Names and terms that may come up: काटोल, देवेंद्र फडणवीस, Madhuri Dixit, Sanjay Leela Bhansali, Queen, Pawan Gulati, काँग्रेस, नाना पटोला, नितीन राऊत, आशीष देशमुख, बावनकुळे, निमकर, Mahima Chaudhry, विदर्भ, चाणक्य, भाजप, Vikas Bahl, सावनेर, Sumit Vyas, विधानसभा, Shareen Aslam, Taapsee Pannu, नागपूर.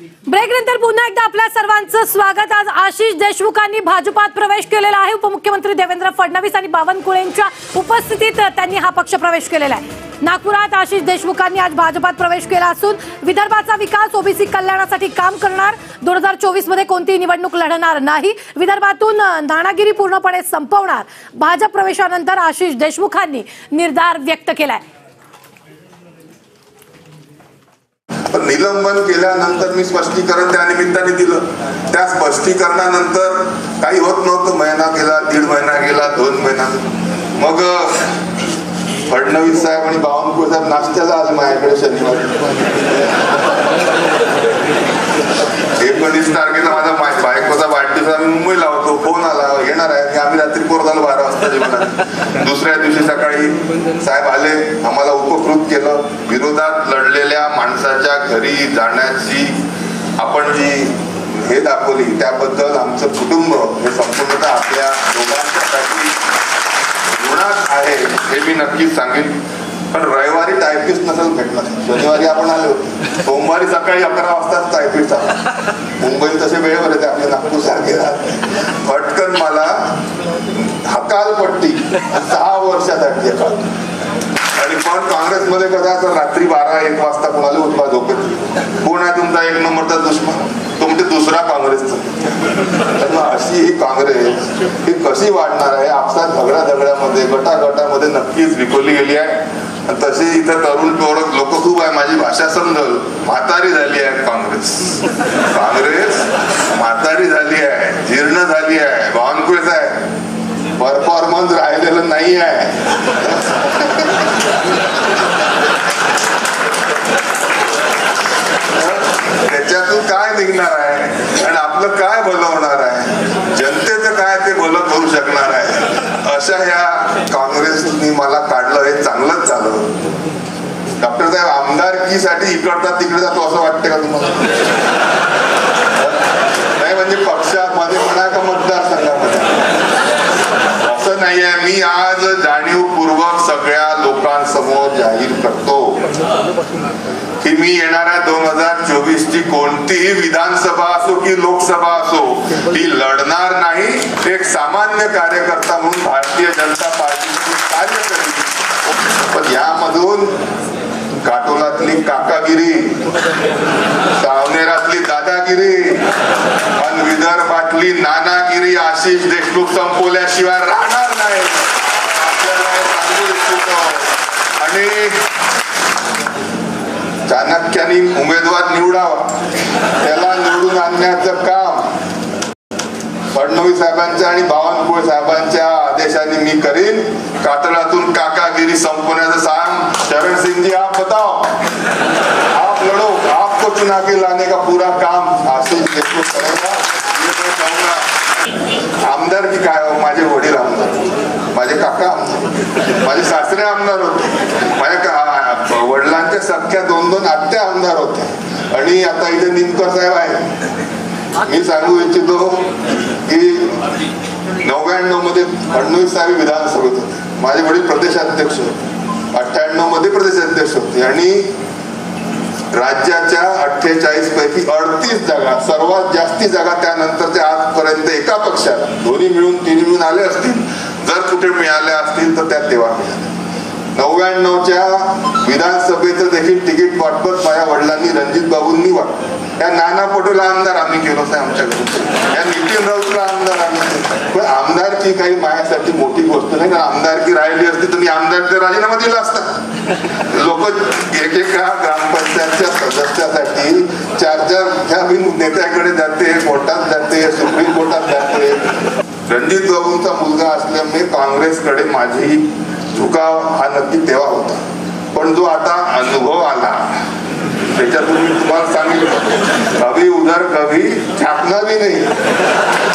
ब्रेकनंतर पुन्हा एकदा आपल्या सर्वांचं स्वागत। आज आशीष देशमुखांनी भाजपात प्रवेश केलेला आहे। उपमुख्यमंत्री देवेंद्र फडणवीस आणि बावनकुळेंच्या उपस्थितीत त्यांनी हा पक्ष प्रवेश केलेला आहे। नागपुरात आशीष देशमुखांनी आज भाजपात प्रवेश केला असून विदर्भाचा विकास ओबीसी कल्याणासाठी काम करणार। 2024 मध्ये कोणतीही निवडणूक लढणार नाही। विदर्भातून दाणागिरी पूर्णपणे संपवणार। भाजप प्रवेशानंतर आशीष देशमुखांनी निर्धार व्यक्त केलाय। निलंबन केल्यानंतर मी स्पष्टीकरण त्या निमित्ताने दिलं। त्या स्पष्टीकरणानंतर काही होत नव्हतं। महिना गेला, दीड महिना गेला, दोन महिना, मग फडणवीस साहेब आणि बावनकुळे साहेब नाश्त्याला आले माझ्याकडे शनिवारी। 19 तारखेला माझा बायकोचा वाढदिवस, आम्ही मुंबईला होतो। फोन आला, येणार आहे। आम्ही रात्री कोर्टाला 12 वाजता जेवणार। दुसऱ्या दिवशी सकाळी साहेब आले, आम्हाला उपकृत केलं। विरोधात लढलेल्या माणसाच्या घरी जाण्याची आपण जी हे दाखवली त्याबद्दल आमचं कुटुंब हे संपूर्णतः आपल्या दोघांसाठी ऋणात आहे हे मी नक्कीच सांगेन। पण रविवारी टायपिस्ट नसेल भेटला, शनिवारी आपण आलो, सोमवारी सकाळी 11 वाजताच टायपिस्ट आला। मुंबई तसे वेळेवर येते आपल्या नागपूर सारखे। पटकन मला हकालपट्टी 6 वर्षासाठी येतात। आणि पण काँग्रेसमध्ये कदा तर रात्री 12-1 वाजता कोणाला उठवा झोपत, कोण आहे तुमचा 1 नंबरचा दुश्मन, तुमचे दुसरा काँग्रेसचा। अशी ही काँग्रेस ही कशी वाढणार आहे? आपसात झगड्यामध्ये गटागटामध्ये नक्कीच विखोली गेली आहे। तसे इथं तरुण पोरक लोक खूप आहे, माझी भाषा समजल। म्हातारी झाली आहे काँग्रेस म्हातारी झाली आहे, जीर्ण झाली आहे। बावनकुळे आहे, परफॉर्मन्स राहिलेलं नाही आहे। त्याच्यातून काय निघणार आहे आणि आपलं काय भलं होणार आहे? जनतेचं काय ते भलं करू शकणार आहे? अशा ह्या काँग्रेसनी मला काढलं, हे चांगलंच झालं। डॉक्टर साहेब आमदारकीसाठी इकडता तिकडे जातो असं वाटतं का तुम्हाला? नाही, म्हणजे पक्षामध्ये म्हणा का मतदारसंघामध्ये असं नाही आहे। मी आज जाणीवपूर्वक सगळ्या लोकांसमोर जाहीर करतो की मी येणाऱ्या 2024ची कोणतीही विधानसभा असो की लोकसभा असो ती लढणार नाही। एक सामान्य कार्यकर्ता म्हणून भारतीय जनता पार्टीची कार्य करेल। पण यामधून काटोलातली काकागिरी, सावनेरातली दादागिरी आणि विदर्भातली नानागिरी आशिष देशमुख संपवल्याशिवाय राहणार नाही। आणि चाणक्यानी उमेदवार निवडावा, त्याला निवडून आणण्याचं काम फडणवीस साहेबांच्या आणि बावनकुळे साहेबांच्या आदेशाने मी करीन। कातळातून काकागिरी संपवण्याचं सांग। शरण सिंहजी आप बताओ, आप लढो, आपको चुना के लाने का पूरा काम आशीष देशमुख करेगा। आमदार की काय हो, माझे वडील आमदार, माझे काका आमदार, माझे सासरे आमदार होते, माझ्या वडिलांच्या सख्या 2-2 आत्या आमदार होत्या। आणि आता इथे निमकर साहेब आहे। मी सांगू इच्छितो की 99 मध्ये फडणवीस साहेब विधानसभेत होते, माझे वडील प्रदेशाध्यक्ष होते, 98 मध्ये प्रदेशाध्यक्ष होते आणि राज्याच्या 48 पैकी 38 जागा, सर्वात जास्ती जागा त्यानंतर ते आजपर्यंत एका पक्षाला दोन्ही मिळून तिन्ही मिळून आले असतील। जर कुठे मिळाल्या असतील तर त्यात तेव्हा मिळाल्या। 99च्या विधानसभेचं देखील तिकीट वाटपत माझ्या वडिलांनी रणजित बाबूंनी वाटलं। या नाना पटोला आमदार आम्ही केलो साहेब आमच्याकडून, या नितीन राऊतला आमदार आम्ही। पण आमदारकी काही माझ्यासाठी मोठी गोष्ट नाही, कारण आमदारकी राहिली असती तर मी आमदारचा राजीनामा दिला असता। लोक एकेका ग्रामपंचायतच्या सदस्यासाठी 4-4 नेत्याकडे जाते, कोर्टात जाते, सुप्रीम कोर्टात जाते। रणजित बाबूंचा मुलगा असल्यामुळे काँग्रेसकडे माझी झुकाव हा नक्की तेव्हा होता। पण जो आता अनुभव आला त्याच्यातून मी तुम्हाला सांगितलं, कभी उधर कभी झाकणार भी नाही।